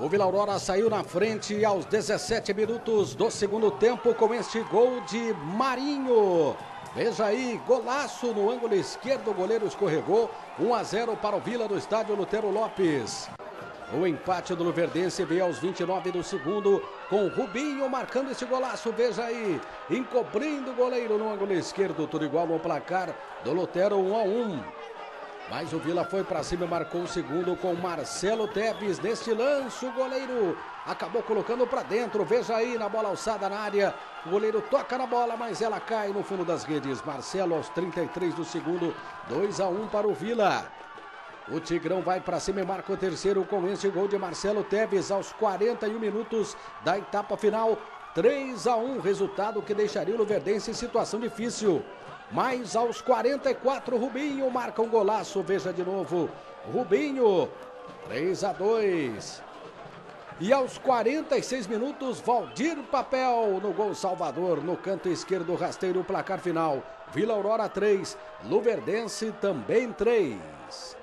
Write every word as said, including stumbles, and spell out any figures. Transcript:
O Vila Aurora saiu na frente aos dezessete minutos do segundo tempo com este gol de Marinho. Veja aí, golaço no ângulo esquerdo, o goleiro escorregou. um a zero para o Vila no estádio Lutero Lopes. O empate do Luverdense veio aos vinte e nove do segundo, com Rubinho marcando esse golaço, veja aí, encobrindo o goleiro no ângulo esquerdo, tudo igual no placar do Lutero, um a um. Mas o Vila foi para cima e marcou o segundo com Marcelo Tevez. Neste lance, o goleiro acabou colocando para dentro, veja aí, na bola alçada na área, o goleiro toca na bola, mas ela cai no fundo das redes. Marcelo aos trinta e três do segundo, dois a um para o Vila. O Tigrão vai para cima e marca o terceiro com este gol de Marcelo Tevez aos quarenta e um minutos da etapa final. três a um, resultado que deixaria o Luverdense em situação difícil. Mas aos quarenta e quatro, Rubinho marca um golaço. Veja de novo, Rubinho, três a dois. E aos quarenta e seis minutos, Valdir Papel no gol Salvador, no canto esquerdo rasteiro, placar final. Vila Aurora três, Luverdense também três.